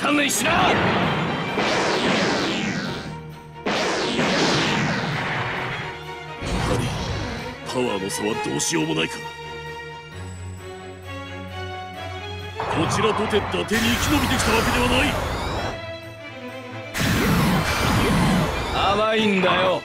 勘弁しな！パワーの差はどうしようもないか。こちらとて伊達に生き延びてきたわけではない。甘いんだよ。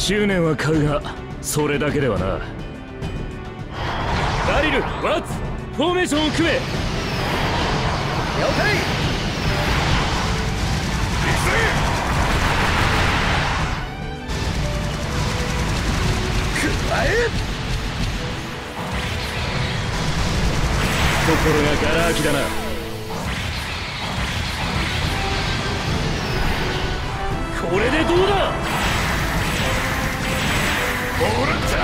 執念は買うがそれだけではな。ダリル、ワッツ、フォーメーションを組め。了解。行くぜ。くわえ。心がガラ空きだな。これでどうだ。オルター！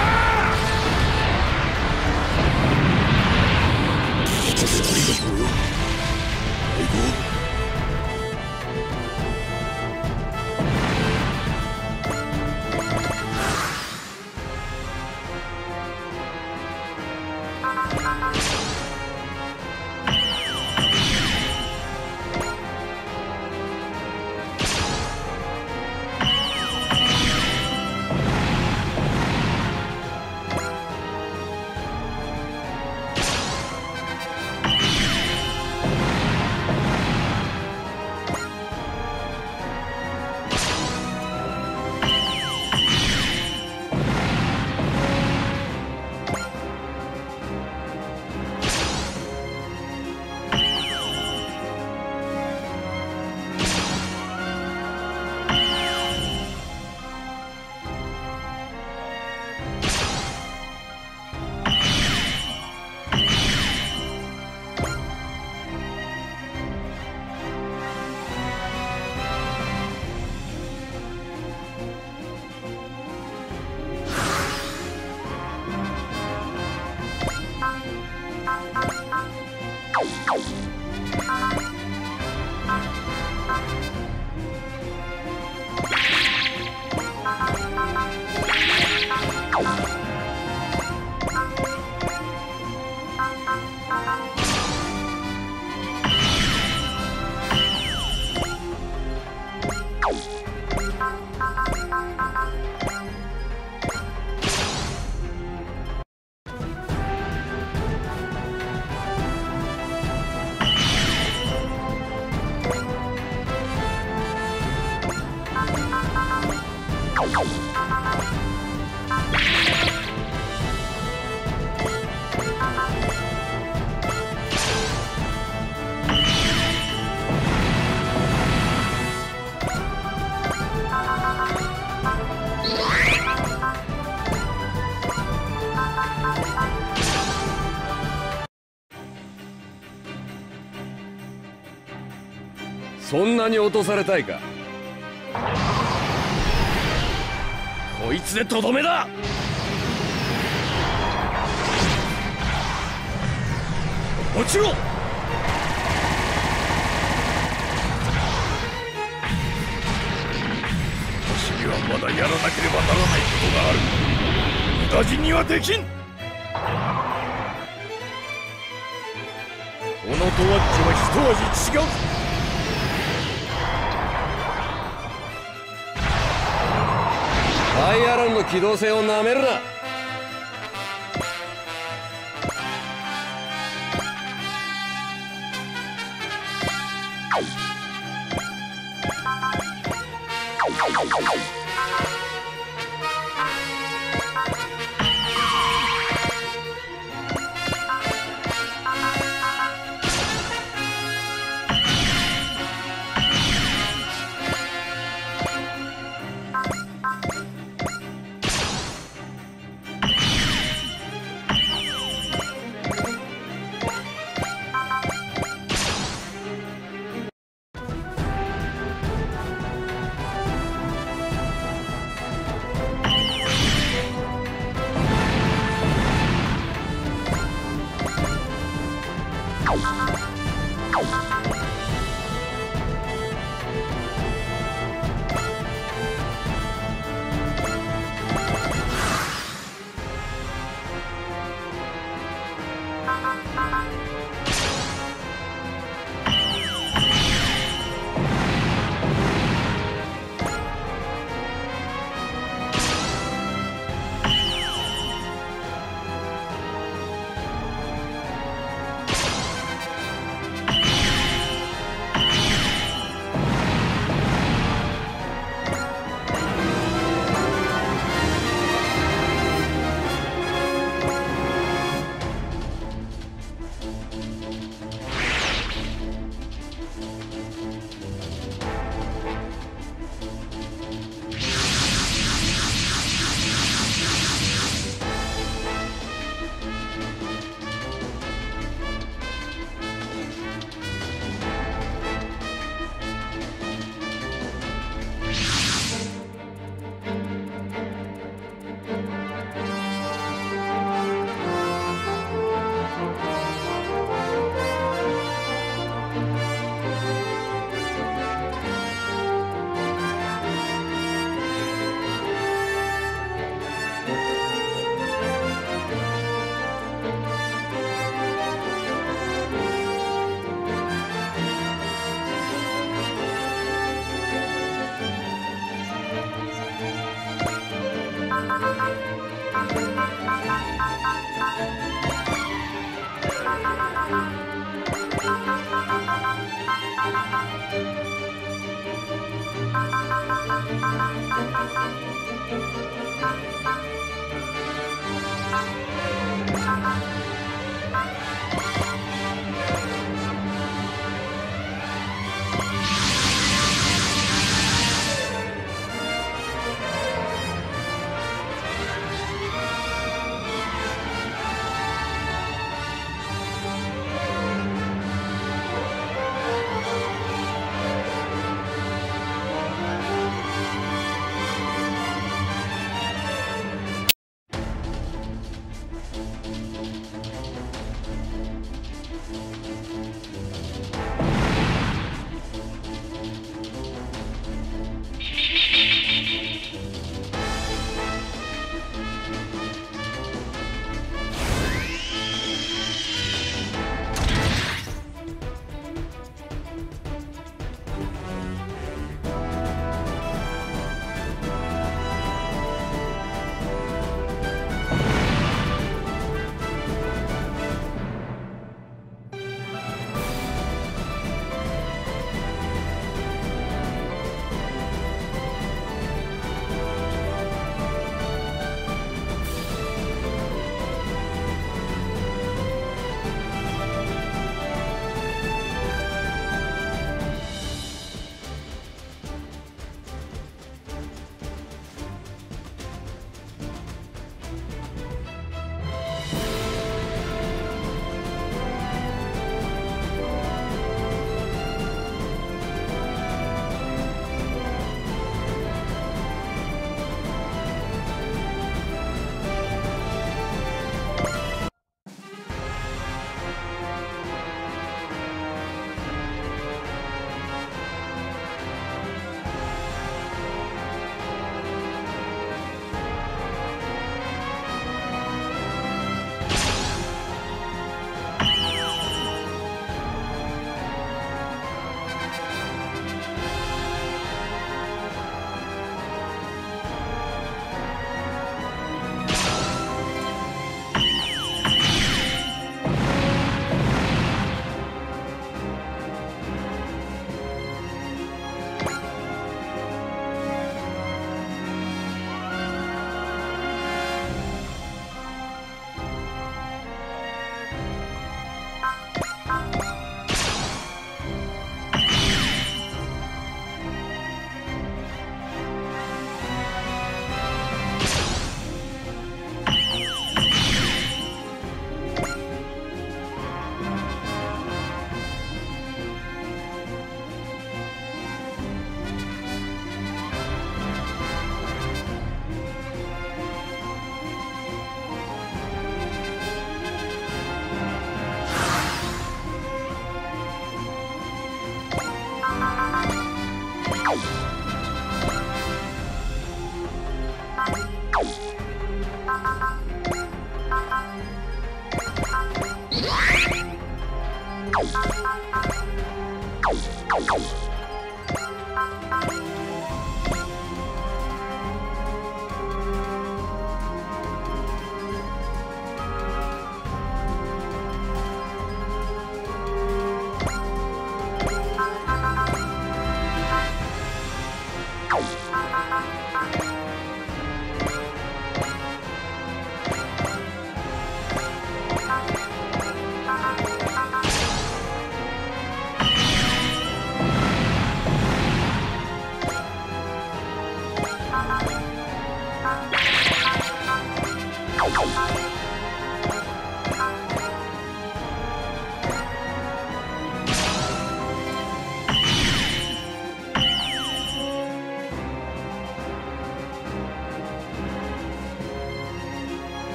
そんなに落とされたいか。こいつでとどめだ。落ちろ。私にはまだやらなければならないことがある。無駄死にはできん。このトワッチは一味違う。ハイアランの機動性をなめるな。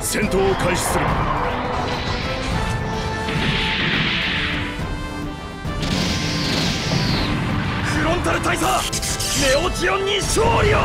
戦闘を開始する。 大佐、ネオジオンに勝利を！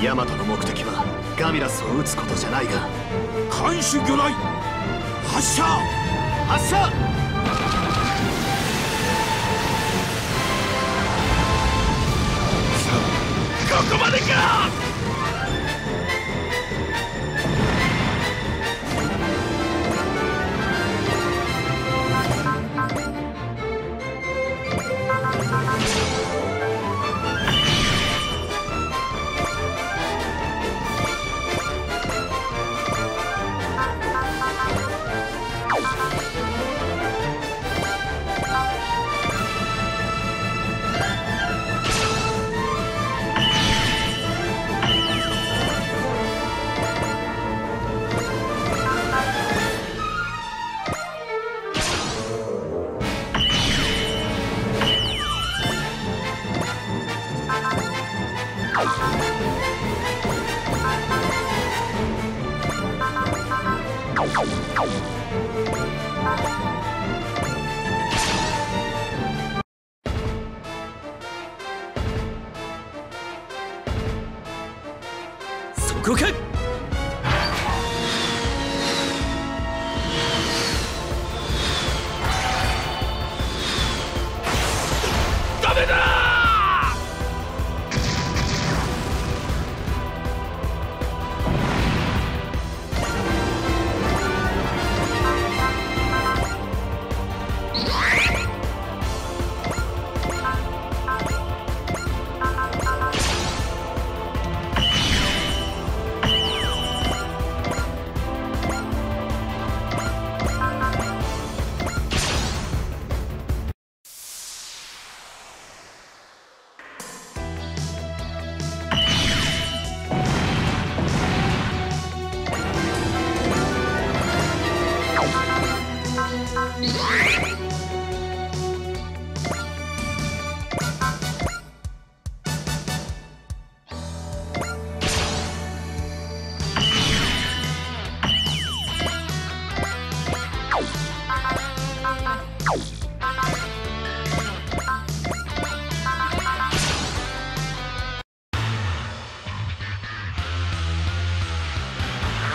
ヤマトの目的はガミラスを撃つことじゃないが、艦首魚雷発射発射。 ここまでか！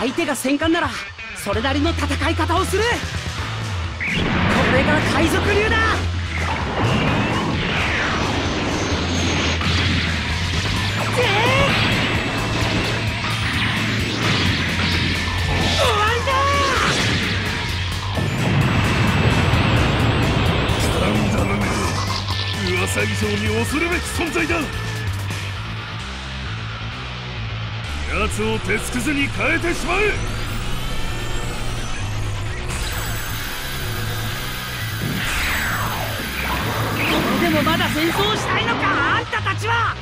相手が戦艦ならそれなりの戦い方をする。これが海賊流だ。終わりだ。なんだろうね、噂以上に恐るべき存在だ。奴を鉄くずに変えてしまえ。でもまだ戦争をしたいのか、あんたたちは。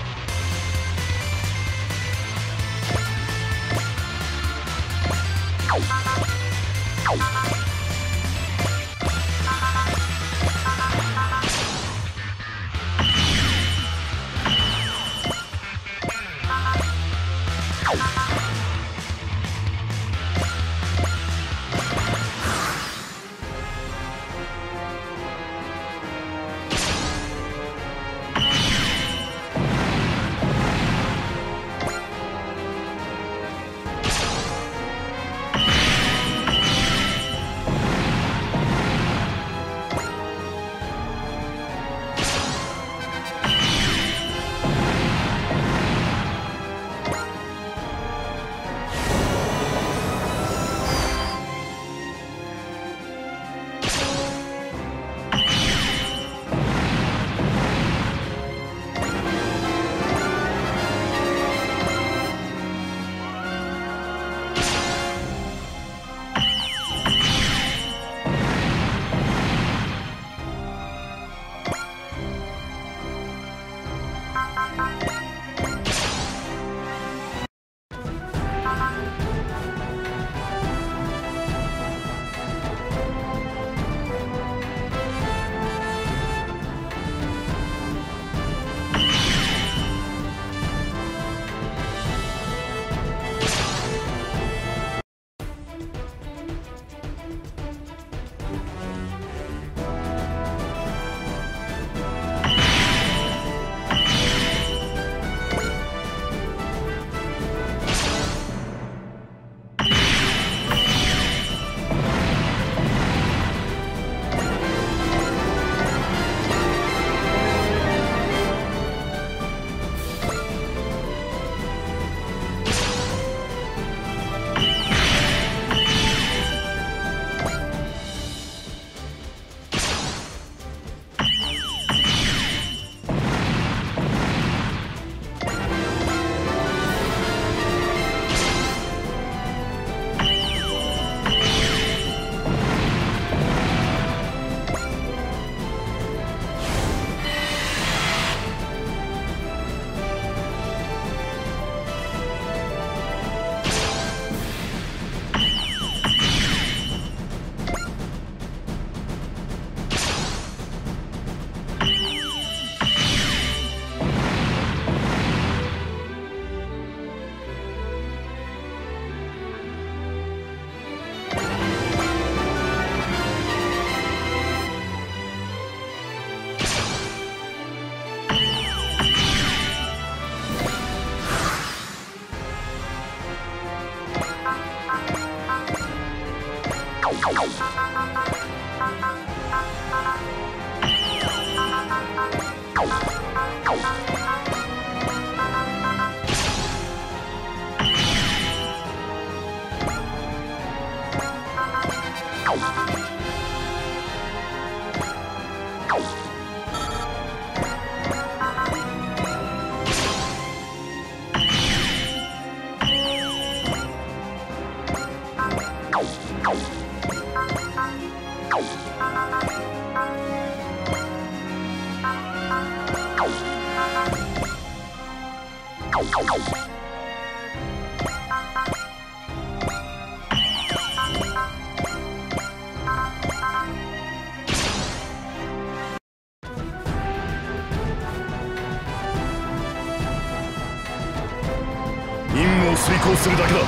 遂行するだけだ。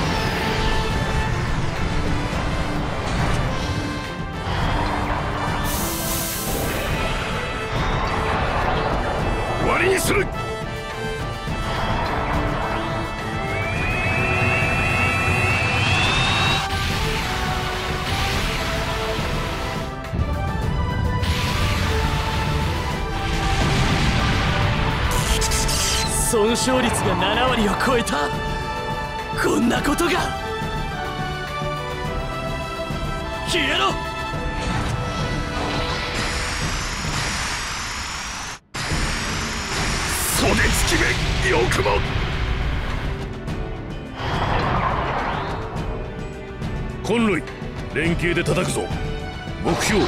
終わりにする。損傷率が7割を超えた。こんなことが。消えろ。袖付きめ、よくも。コンロイ、連携で叩くぞ。目標、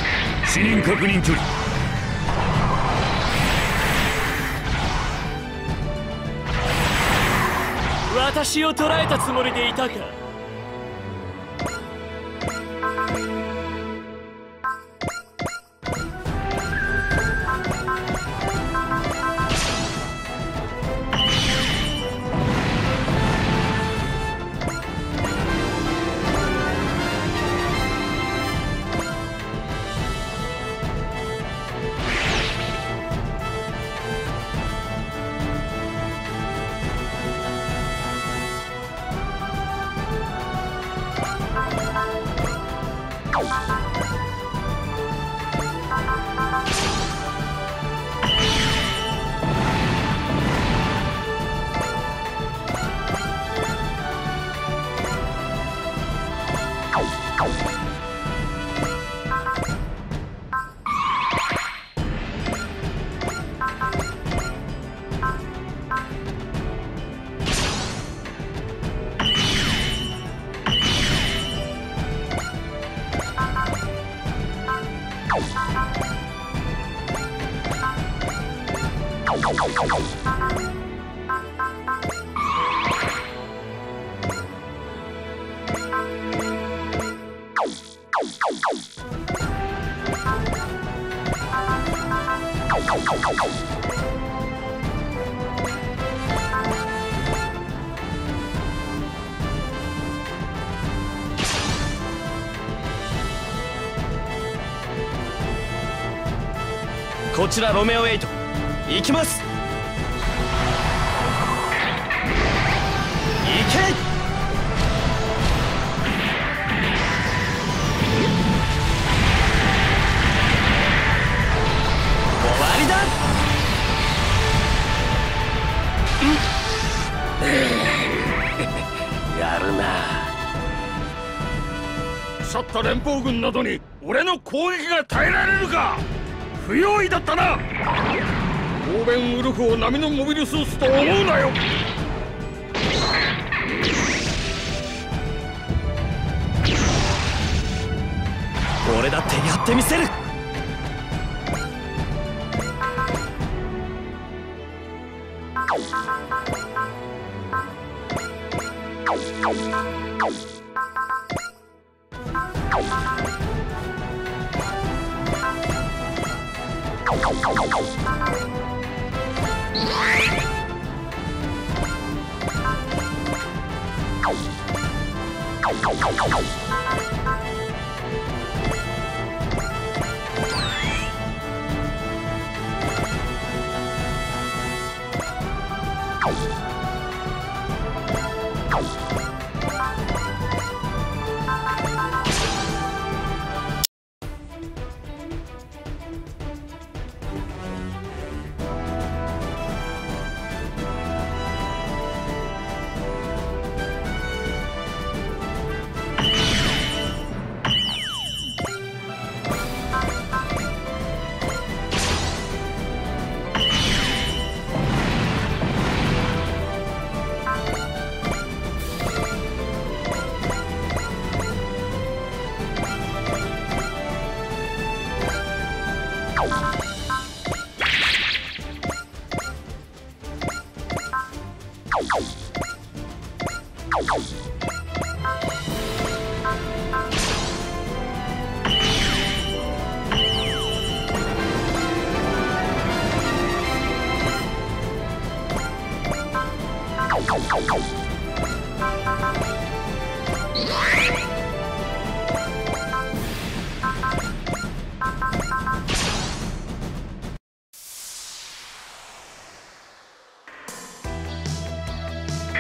視認確認距離。私を捕らえたつもりでいたか。こちらロメオ8、行きます。行け。腐った連邦軍などに俺の攻撃が耐えられるか。不用意だったな。オーベンウルフを並のモビルスーツと思うなよ。俺だってやってみせる。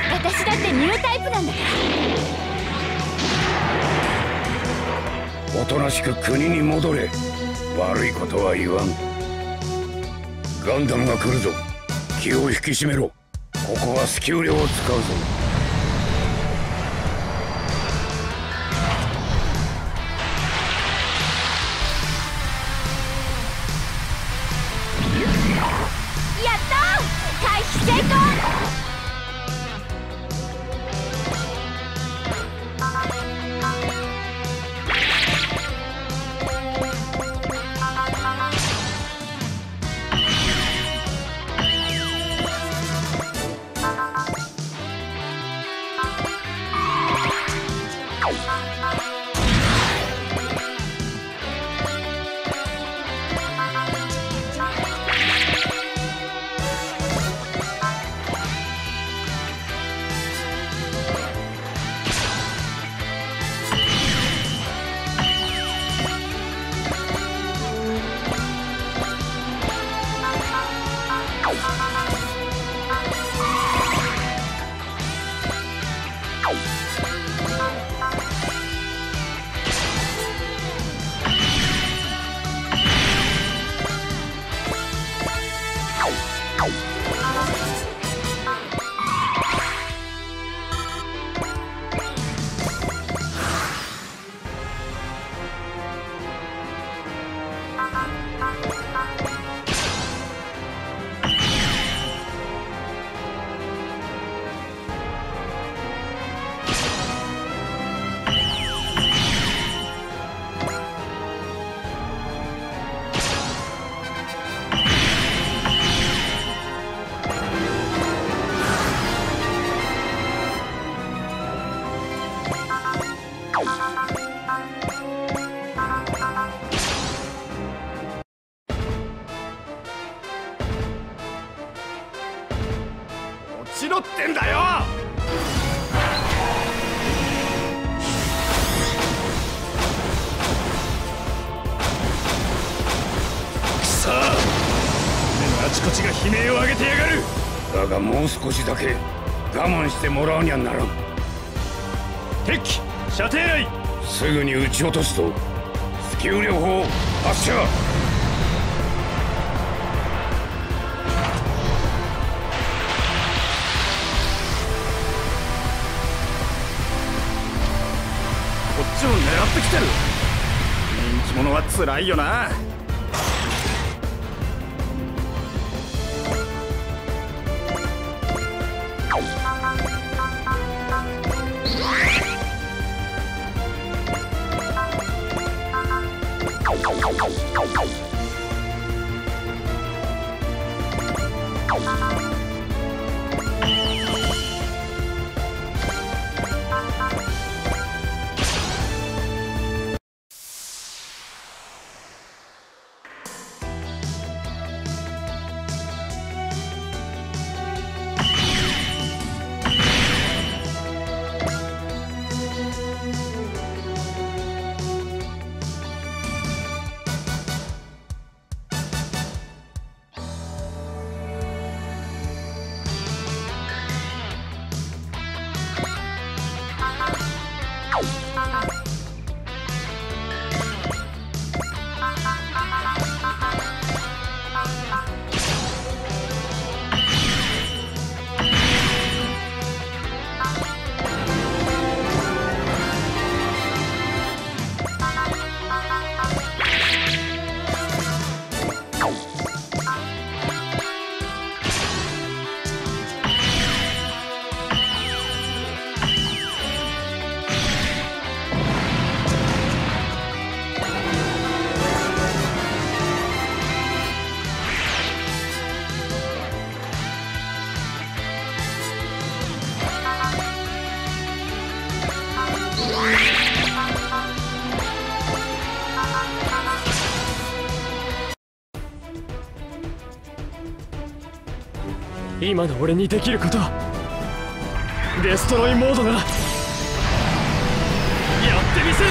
私だってニュータイプなんだから。おとなしく国に戻れ。悪いことは言わん。ガンダムが来るぞ。気を引き締めろ。ここはスキューレを使うぞ。やったー！回避成功！少しだけ我慢してもらうにはならん。敵射程内、すぐに撃ち落とすと。スキュー療法発射。こっちも狙ってきてる。人気者はつらいよな。今の俺にできることはデストロイモードならやってみせる。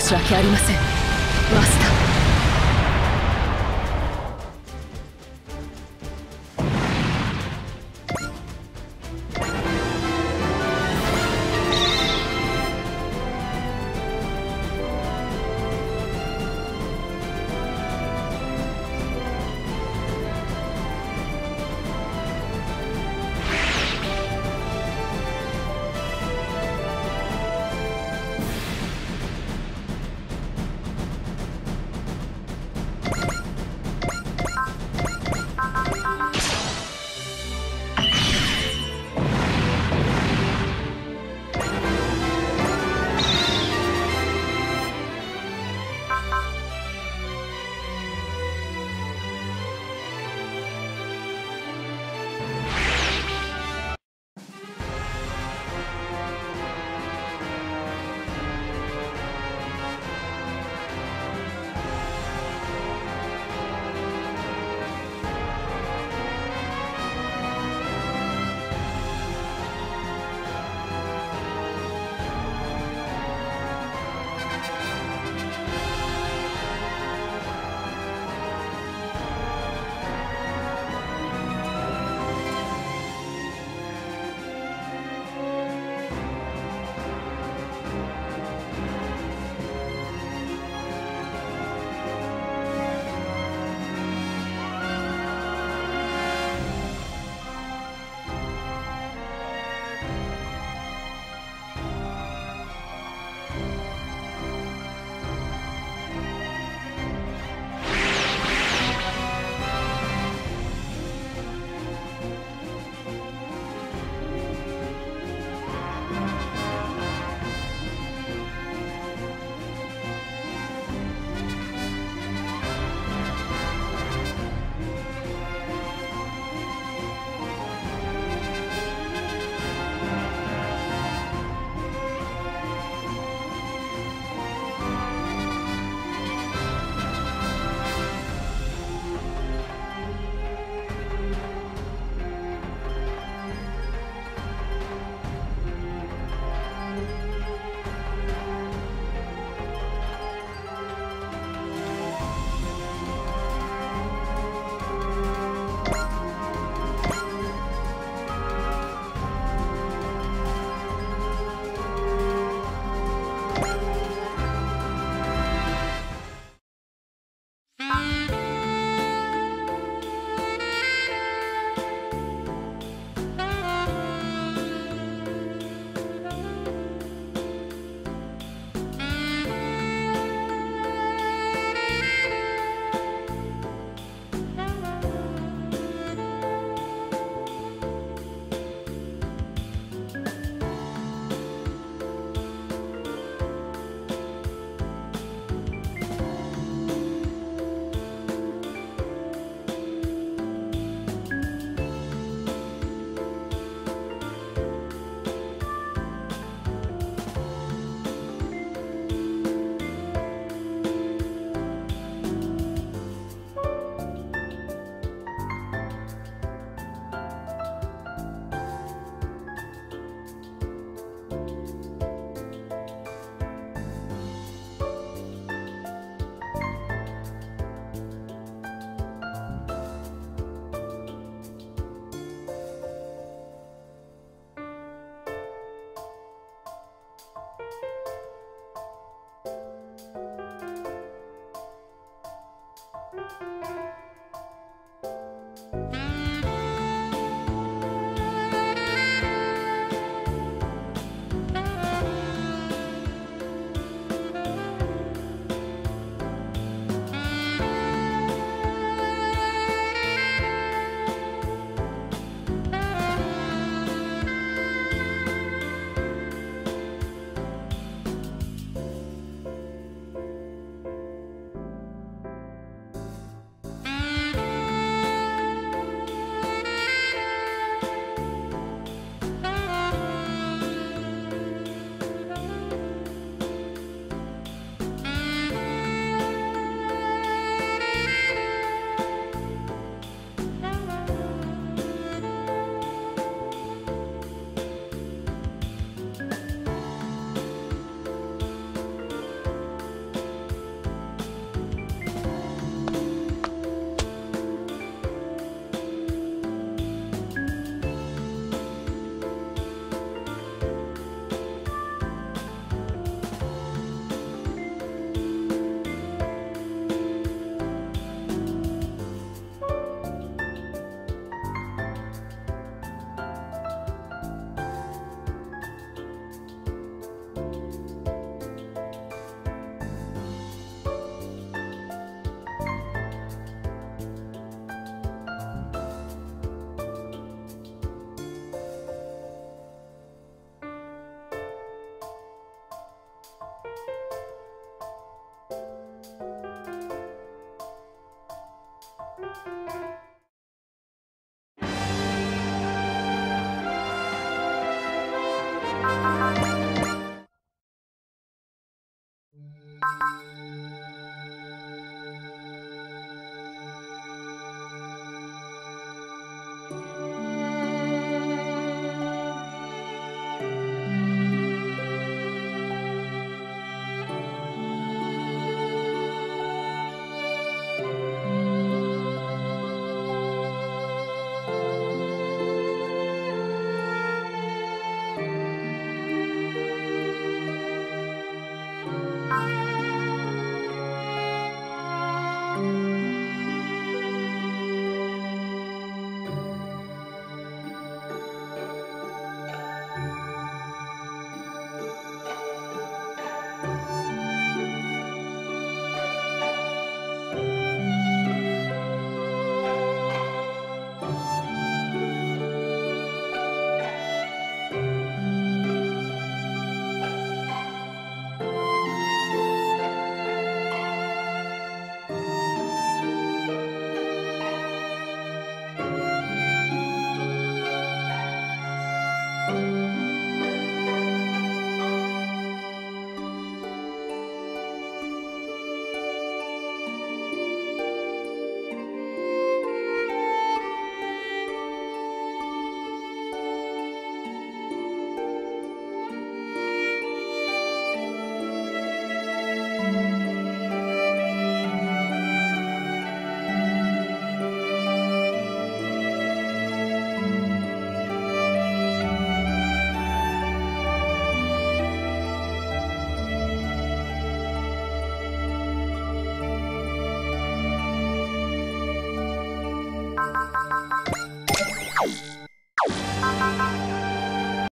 申し訳ありません、マスター。